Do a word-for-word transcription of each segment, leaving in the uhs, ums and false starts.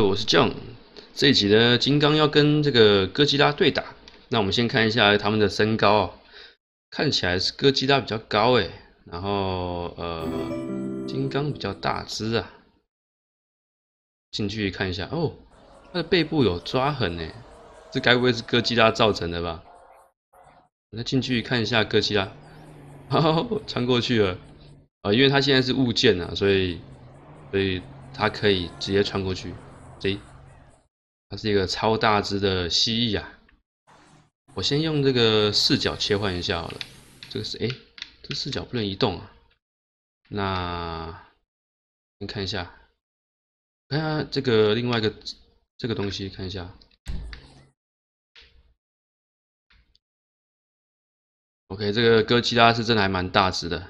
Hello， 我是 John。这一集呢，金刚要跟这个哥吉拉对打。那我们先看一下他们的身高啊、哦，看起来是哥吉拉比较高哎，然后呃，金刚比较大只啊。近距离看一下哦，它的背部有抓痕哎，这该不会是哥吉拉造成的吧？那近距离看一下哥吉拉，哦，穿过去了啊、呃，因为它现在是物件啊，所以所以。 它可以直接穿过去，对，它是一个超大只的蜥蜴啊！我先用这个视角切换一下好了，这个是哎，这视角不能移动啊。那先看一下，看下这个另外一个这个东西，看一下。OK， 这个哥吉拉是真的还蛮大只的。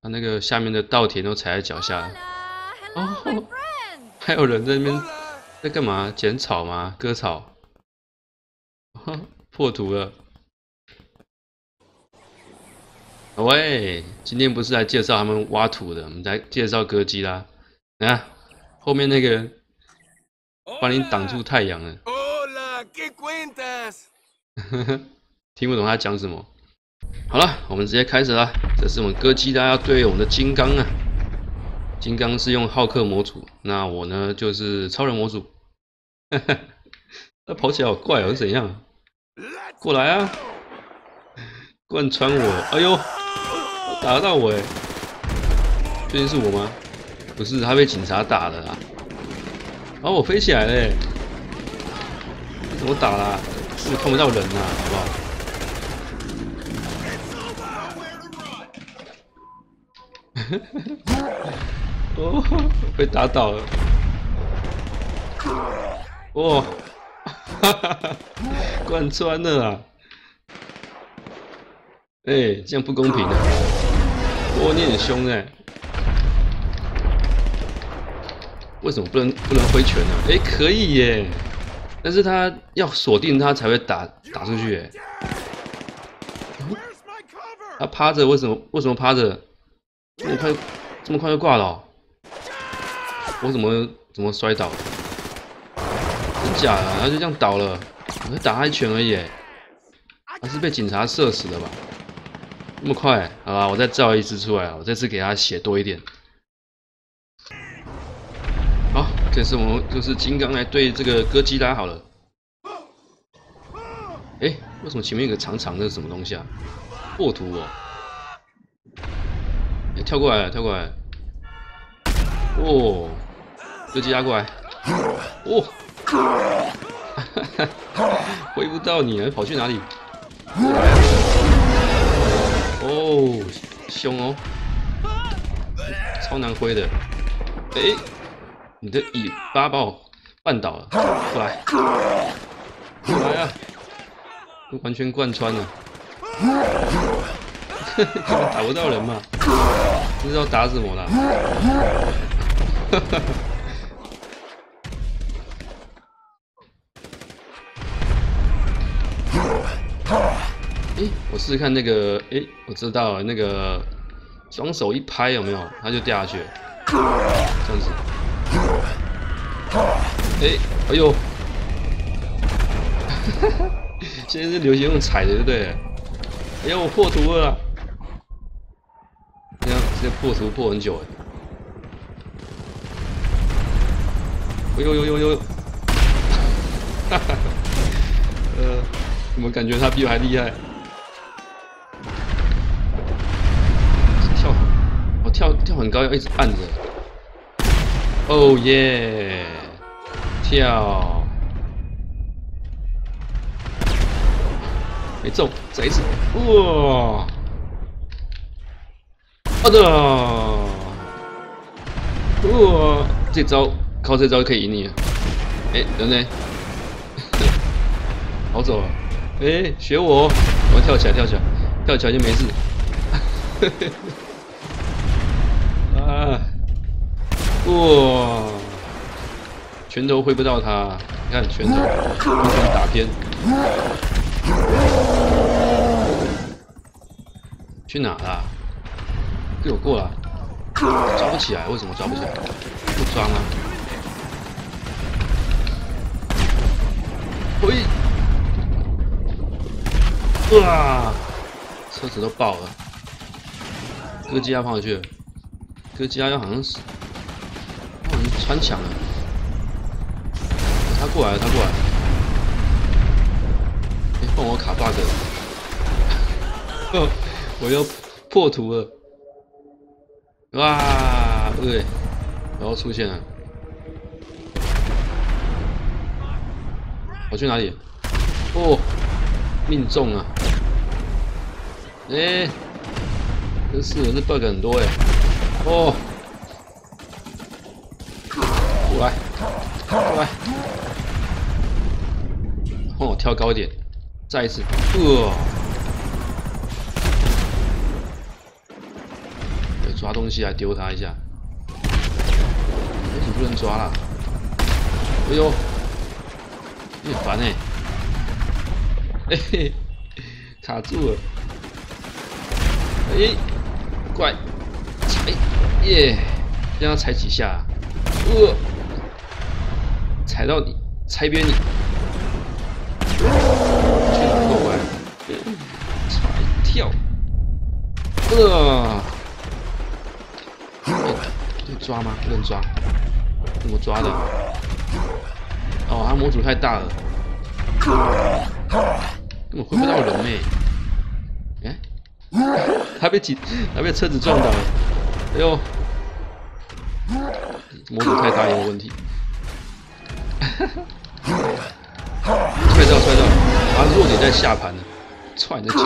他那个下面的稻田都踩在脚下了。哦，还有人在那边在干嘛？剪草吗？割草？哦、破图了。喂，今天不是来介绍他们挖土的，我们来介绍哥吉拉。啊，后面那个帮你挡住太阳了。听不懂他讲什么。 好了，我们直接开始啦。这是我们哥吉拉要对我们的金刚啊。金刚是用浩克模组，那我呢就是超人模组。他跑起来好怪哦，是怎样？过来啊！贯穿我！哎呦，打到我哎！最近是我吗？不是，他被警察打了啦。啊，我飞起来嘞！怎么打啦？是不是看不到人啊？好不好？ 哦，被打倒了！哇，哈哈哈，贯穿了啊！哎、欸，这样不公平啊！哇，你很凶哎、欸！为什么不能不能挥拳呢、啊？哎、欸，可以耶、欸，但是他要锁定他才会打打出去哎、欸。他趴着，为什么为什么趴着？ 这么快，这么快就挂了、哦？我怎么怎么摔倒了？真假的、啊？他就这样倒了，我才打他一拳而已。他是被警察射死的吧？那么快？好啦，我再造一只出来，我这次给他血多一点。好，这次我们就是金刚来对这个哥吉拉好了。哎，为什么前面有个长长的什么东西啊？破图哦。 欸、跳过来了，跳过来了！哦，哥吉拉过来！哦，哈哈哈，回不到你了，跑去哪里？哦，凶哦，超难挥的！哎、欸，你的尾巴把我绊倒了，过来，过来啊！都完全贯穿了。 打不到人嘛？这是要打什么啦？哈哈！哎，我试试看那个，哎、欸，我知道了，那个双手一拍有没有？他就掉下去了，这样子。哎、欸，哎呦！哈哈！现在是流行用踩的，对不对？哎呦，我破图了啦！ 这破图破很久哎！呦呦呦呦！哈哈，呃，怎么感觉他比我还厉害？跳，我跳跳很高，要一直按着。哦耶！跳，没中，再一次，哇！ 我的，哇！这招靠这招可以赢你了。哎、欸，人呢？跑走了。哎、欸，学我，我跳起来，跳起来，跳起来就没事。啊！哇！拳头挥不到他，你看拳头完全打偏。去哪啦、啊？ 给我过来！抓不起来，为什么抓不起来？不装啊！喂！哇！车子都爆了，哥吉拉跑哪去了？哥吉拉好像是，好像穿墙了。他过来了，他过来了。哎，放我卡 bug 了！我又破图了。 哇，对，然后出现了。我去哪里？哦，命中了。哎，真是这 bug 很多哎。哦，过来，过来，换我跳高一点，再一次，呃。 抓东西来丢他一下，也许不能抓了。哎呦，有点烦哎、欸，嘿嘿，卡住了。哎、欸，怪，踩耶，让他踩几下、啊，呃，踩到你，踩扁你，去哪够快，踩跳，呃。 抓吗？不能抓，怎么抓的？哦，他模组太大了，根本回不到人哎、欸！哎、欸，他被挤，他被车子撞到了。哎呦，模组太大也有问题。踹到踹到，他弱点在下盘呢，踹你的脚。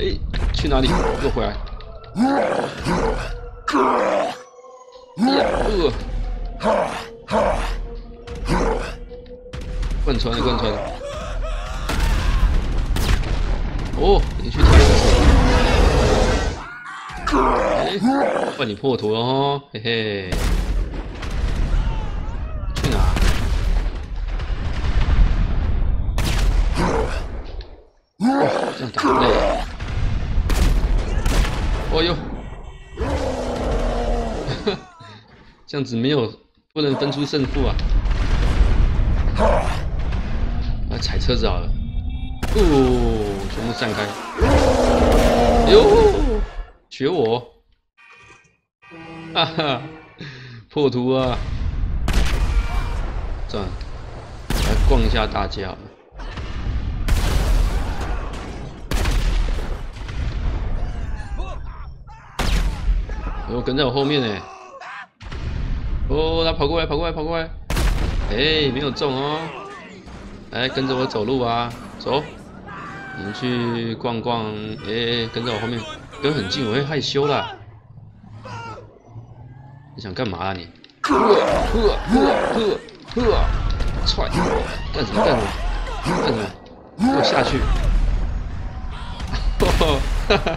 哎、欸，去哪里？又回来。呃，贯穿的贯穿的，哦，连续跳一次，哎，换你破图了哦，嘿嘿，去哪？哦，这样打很累，哦呦。 这样子没有不能分出胜负啊！啊，踩车子好了，哦，全部散开。哟，学我，哈哈，破图啊！算了，来逛一下大街好了。我跟在我后面呢、欸。 哦，他跑过来，跑过来，跑过来！哎、欸，没有中哦。来，跟着我走路啊，走，你们去逛逛。哎、欸，跟着我后面，跟很近我会害羞啦。你想干嘛啊你？呵呵呵呵呵，踹！干什么干什么？干什么？给我下去！哦、哈哈，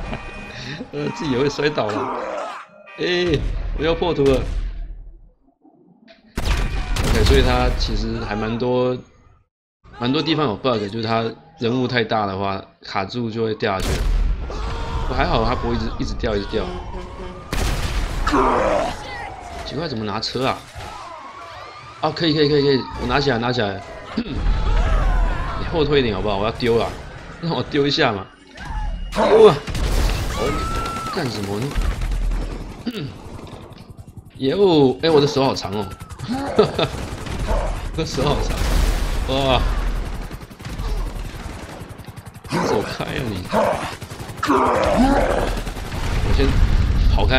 呃，自己也会摔倒了。哎、欸，我要破图了。 所以它其实还蛮多，蛮多地方有 bug， 就是它人物太大的话，卡住就会掉下去。我还好，它不会一直一直掉，一直掉。奇怪，怎么拿车啊？啊，可以可以可以可以，我拿起来拿起来。你后退一点好不好？我要丢了，让我丢一下嘛。丢啊！哦，干什么呢？哟，哎，我的手好长哦。 哈哈，这手好长，哇！走开啊你！我先跑开，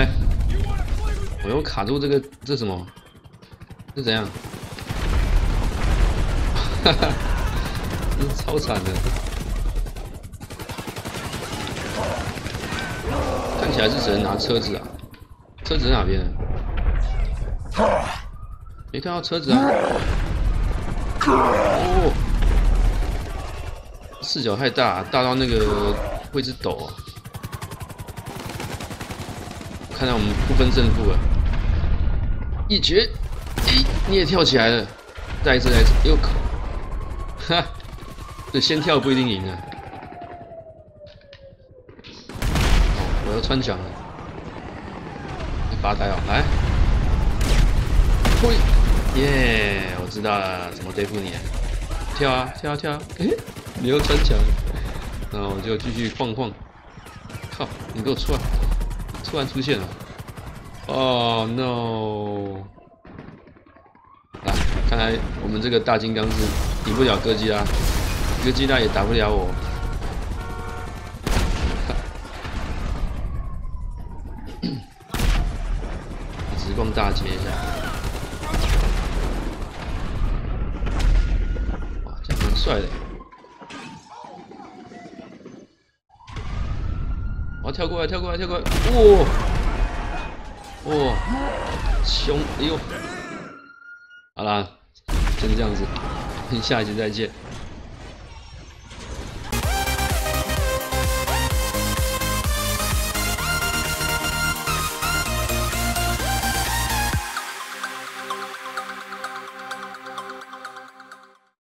我又卡住这个，这什么？这怎样？哈哈，真是超惨的，看起来是只能拿车子啊，车子在哪边？ 没看到车子啊！哦，视角太大，大到那个位置抖啊！看来我们不分胜负了，一决！哎、欸，你也跳起来了，再一次，再一次，又靠！哈，这先跳不一定赢啊！我要穿墙了，你发呆哦，来！会，耶、yeah, ！我知道了怎么对付你、啊，跳啊跳啊跳啊！哎、欸，你又穿墙，然后我就继续晃晃。靠，你给我出来！突然出现了。哦、oh, no！ 啊，看来我们这个大金刚是敌不了哥吉拉，哥吉拉也打不了我。 逛大街一下，哇，这蛮帅的！我要跳过来，跳过来，跳过来！哇，哇，凶！哎呦，好啦，先这样子，下一集再见。